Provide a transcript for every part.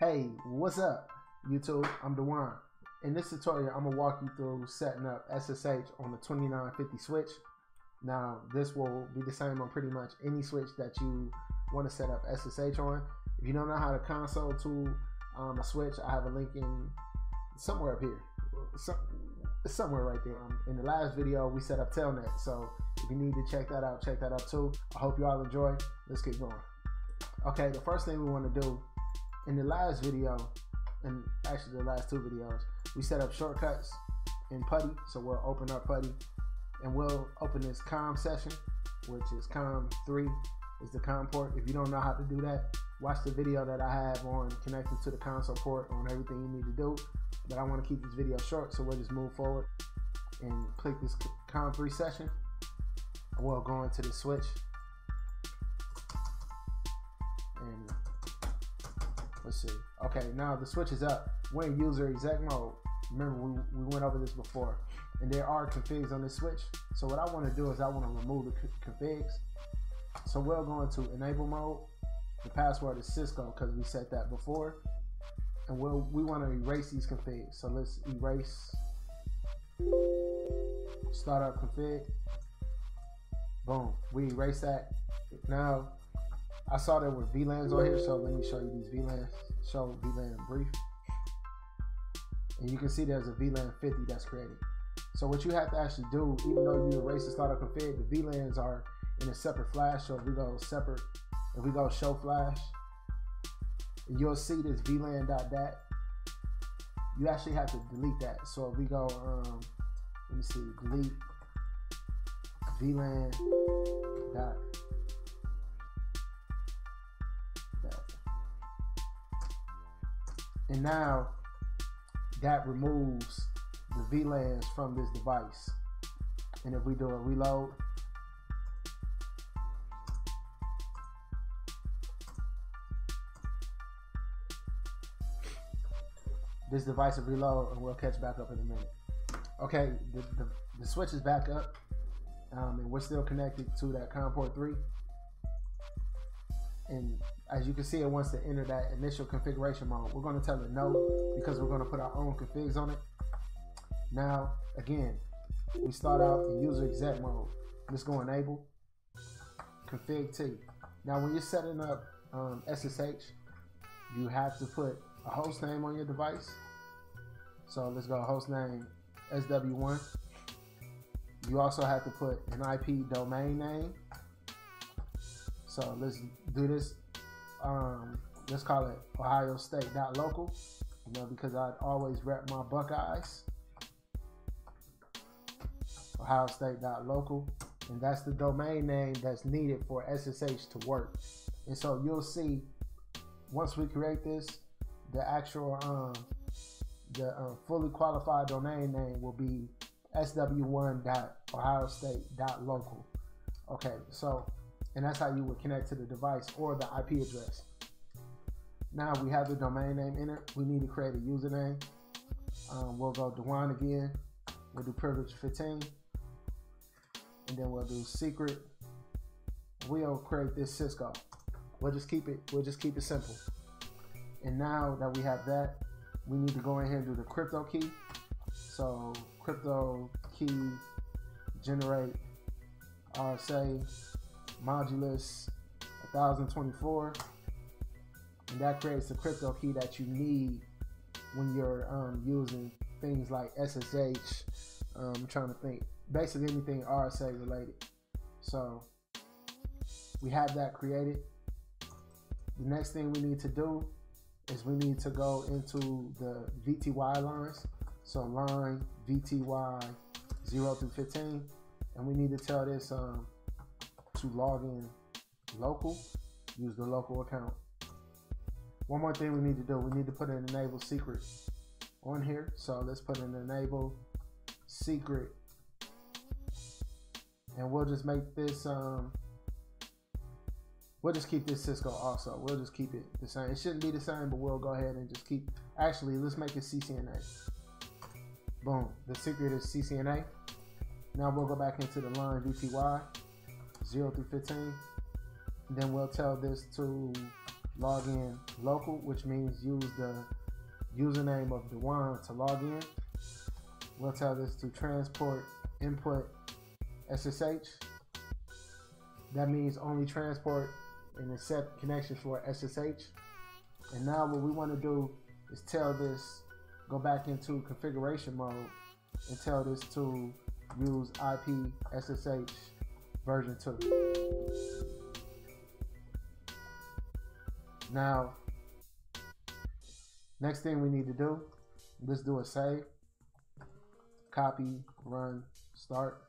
Hey, what's up YouTube? I'm DeWine. In this tutorial, I'm gonna walk you through setting up SSH on the 2950 switch. Now, this will be the same on pretty much any switch that you want to set up SSH on. If you don't know how to console tool a switch, I have a link in somewhere up here, somewhere right there. In the last video, we set up Telnet, so if you need to check that out too. I hope you all enjoy. Let's get going. Okay, the first thing we want to do in the last video, and actually the last two videos, we set up shortcuts in PuTTY. So we'll open up PuTTY and we'll open this COM session, which is COM 3, is the COM port. If you don't know how to do that, watch the video that I have on connecting to the console port on everything you need to do. But I want to keep this video short, so we'll just move forward and click this COM 3 session. We'll go into the switch and let's see. Okay, now the switch is up. We're in user exec mode. Remember, we went over this before. And there are configs on this switch. So what I want to do is I want to remove the configs. So we'll go into enable mode. The password is Cisco because we set that before. And we want to erase these configs. So let's erase startup config. Boom. We erase that. Now, I saw there were VLANs on here, so let me show you these VLANs. Show VLAN brief. And you can see there's a VLAN 50 that's created. So what you have to actually do, even though you erase the startup config, the VLANs are in a separate flash. So if we go separate, if we go show flash, you'll see this vlan.dat. You actually have to delete that. So if we go, let me see, delete vlan.dat. And now that removes the VLANs from this device. And if we do a reload, this device will reload and we'll catch back up in a minute. Okay, the switch is back up and we're still connected to that COM port 3. And as you can see, it wants to enter that initial configuration mode. We're going to tell it no because we're going to put our own configs on it. Now, again, we start out in user exec mode. Let's go enable config T. Now, when you're setting up SSH, you have to put a host name on your device. So let's go host name SW1. You also have to put an IP domain name. So let's do this. Let's call it OhioState.local, you know, because I always rep my Buckeyes. OhioState.local, and that's the domain name that's needed for SSH to work. And so you'll see once we create this, the actual fully qualified domain name will be sw1.ohiostate.local. Okay, so. And that's how you would connect to the device or the IP address. Now we have the domain name entered. We need to create a username. We'll go DeWine again. We'll do privilege 15. And then we'll do secret. We'll create this Cisco. We'll just keep it simple. And now that we have that, we need to go in here and do the crypto key. So crypto key generate RSA modulus 1024, and that creates the crypto key that you need when you're using things like SSH. I'm trying to think, basically anything RSA related. So we have that created. The next thing we need to do is we need to go into the VTY lines. So line VTY 0 through 15, and we need to tell this to log in local, use the local account. One more thing we need to do, we need to put an enable secret on here. So let's put an enable secret, and we'll just make this we'll just keep this Cisco also. We'll just keep it the same. It shouldn't be the same, but we'll go ahead and just keep, actually let's make it CCNA. Boom, the secret is CCNA. Now we'll go back into the line VTY 0 through 15, and then we'll tell this to log in local, which means use the username of DeWine to log in. We'll tell this to transport input SSH. That means only transport and accept connection for SSH. And now what we want to do is tell this, go back into configuration mode and tell this to use IP SSH version 2. Now, next thing we need to do, let's do a save, copy, run, start.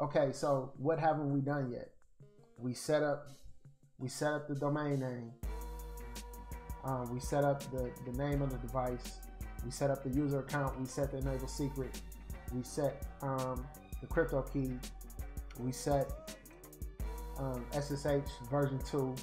Okay, so what haven't we done yet? We set up the domain name. We set up the name of the device. We set up the user account. We set the enable secret. We set the crypto key. We set SSH version 2.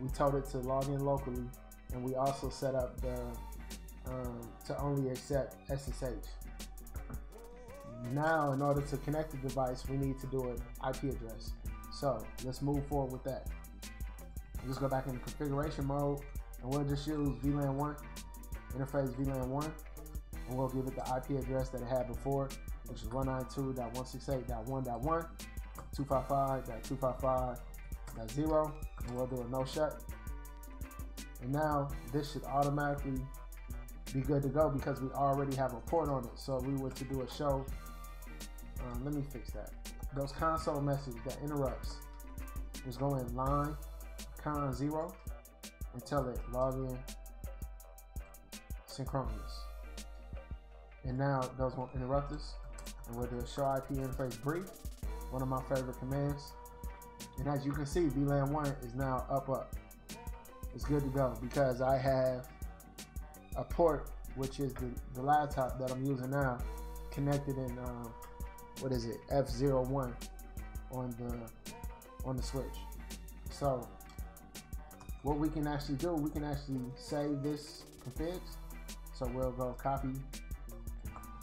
We told it to log in locally. And we also set up the to only accept SSH. Now, in order to connect the device, we need to do an IP address. So let's move forward with that. Let's go back into configuration mode. And we'll just use VLAN1, interface VLAN1, and we'll give it the IP address that it had before, which is 192.168.1.1, 255.255.0, and we'll do a no shut. And now this should automatically be good to go because we already have a port on it. So if we were to do a show, let me fix that. Those console messages that interrupts, just go in line con 0. And tell it login synchronous. And now those won't interrupt us. And we'll do a show IP interface brief, one of my favorite commands. And as you can see, VLAN1 is now up. It's good to go because I have a port, which is the laptop that I'm using now, connected in F01 on the switch. So what we can actually do, we can actually save this config. So we'll go copy,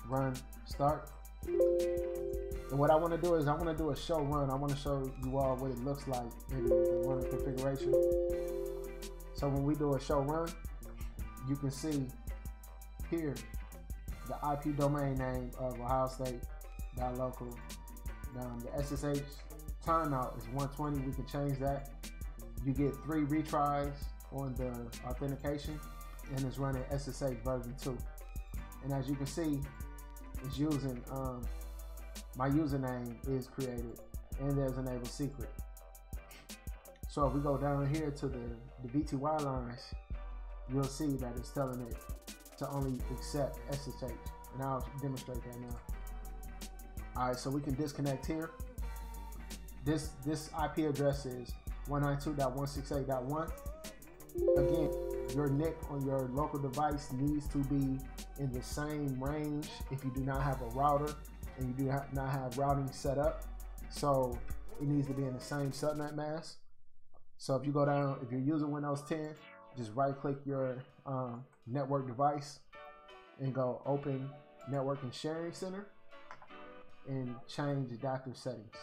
run, start. And what I want to do is I want to do a show run. I want to show you all what it looks like in the runner configuration. So when we do a show run, you can see here the IP domain name of OhioState.local. The SSH timeout is 120. We can change that. You get 3 retries on the authentication, and it's running SSH version 2. And as you can see, it's using my username is created, and there's enable secret. So if we go down here to the VTY lines, you'll see that it's telling it to only accept SSH, and I'll demonstrate that now. All right, so we can disconnect here. This IP address is 192.168.1. Again, your NIC on your local device needs to be in the same range if you do not have a router and you do not have routing set up. So it needs to be in the same subnet mask. So if you go down, if you're using Windows 10, just right click your network device and go open network and sharing center and change the adaptive settings.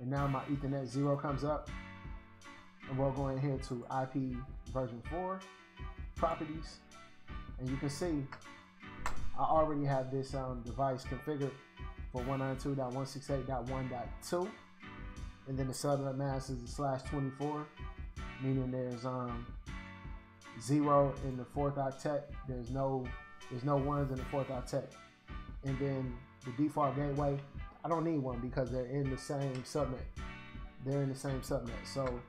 And now my Ethernet 0 comes up. And we'll go in here to IP version 4, properties, and you can see I already have this device configured for 192.168.1.2, and then the subnet mask is the /24, meaning there's 0 in the 4th octet. There's no ones in the 4th octet, and then the default gateway. I don't need one because they're in the same subnet. So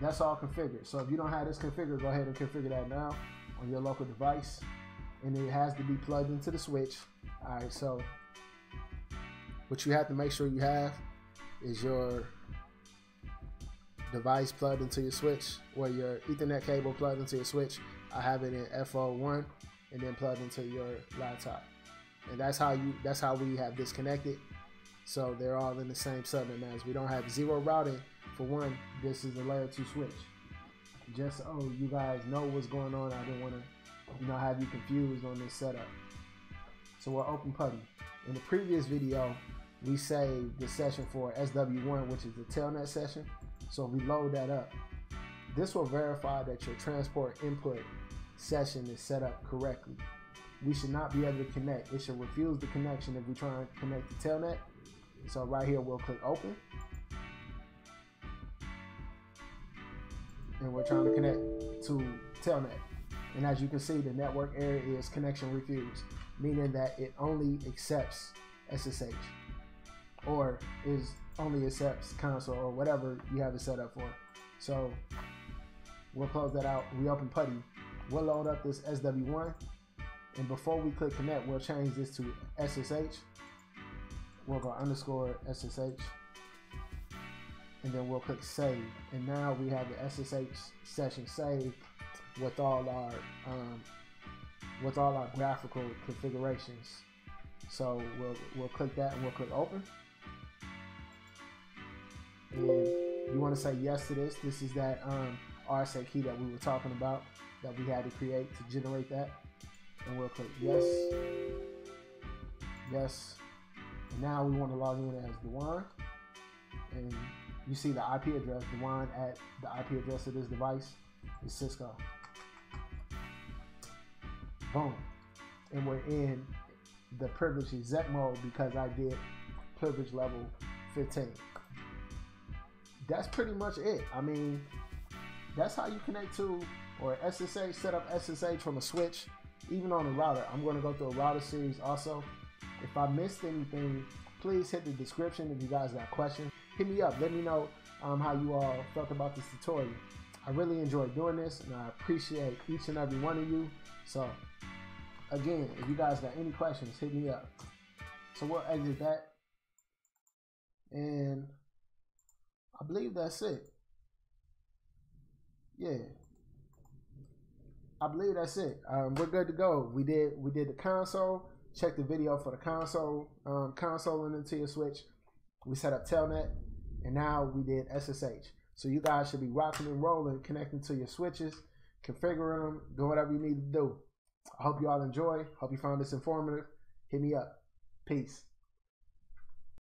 that's all configured. So if you don't have this configured, go ahead and configure that now on your local device. And it has to be plugged into the switch. All right, so what you have to make sure you have is your device plugged into your switch or your Ethernet cable plugged into your switch. I have it in FO1 and then plugged into your laptop. And that's how we have this connected. So they're all in the same subnet mask. We don't have 0 routing. For one, this is a layer 2 switch. Just so you guys know what's going on, I didn't want to, have you confused on this setup. So we'll open PuTTY. In the previous video, we saved the session for SW1, which is the telnet session. So we load that up. This will verify that your transport input session is set up correctly. We should not be able to connect. It should refuse the connection if we try and connect to telnet. So right here, we'll click open. And we're trying to connect to telnet. And as you can see, the network area is connection refused, meaning that it only accepts SSH or is only accepts console or whatever you have it set up for. So we'll close that out. We open PuTTY. We'll load up this SW1. And before we click connect, we'll change this to SSH. We'll go underscore SSH. And then we'll click save. And now we have the SSH session saved with all our graphical configurations. So we'll click that and we'll click open. And you want to say yes to this. This is that RSA key that we were talking about that we had to create to generate that. And we'll click yes, yes. And now we want to log in as DeWine. And you see the IP address, DeWine at the IP address of this device is Cisco. Boom. And we're in the privilege exec mode because I did privilege level 15. That's pretty much it. I mean, that's how you connect to or SSH, set up SSH from a switch, even on a router. I'm going to go through a router series also. If I missed anything, please hit the description if you guys got questions. Hit me up. Let me know how you all felt about this tutorial. I really enjoy doing this and I appreciate each and every one of you. So again, if you guys got any questions, hit me up. So we'll exit that. And I believe that's it. Yeah. I believe that's it. We're good to go. We did the console. Check the video for the console, consoling into your switch. We set up telnet, and now we did SSH. So you guys should be rocking and rolling, connecting to your switches, configuring them, doing whatever you need to do. I hope you all enjoy. Hope you found this informative. Hit me up. Peace.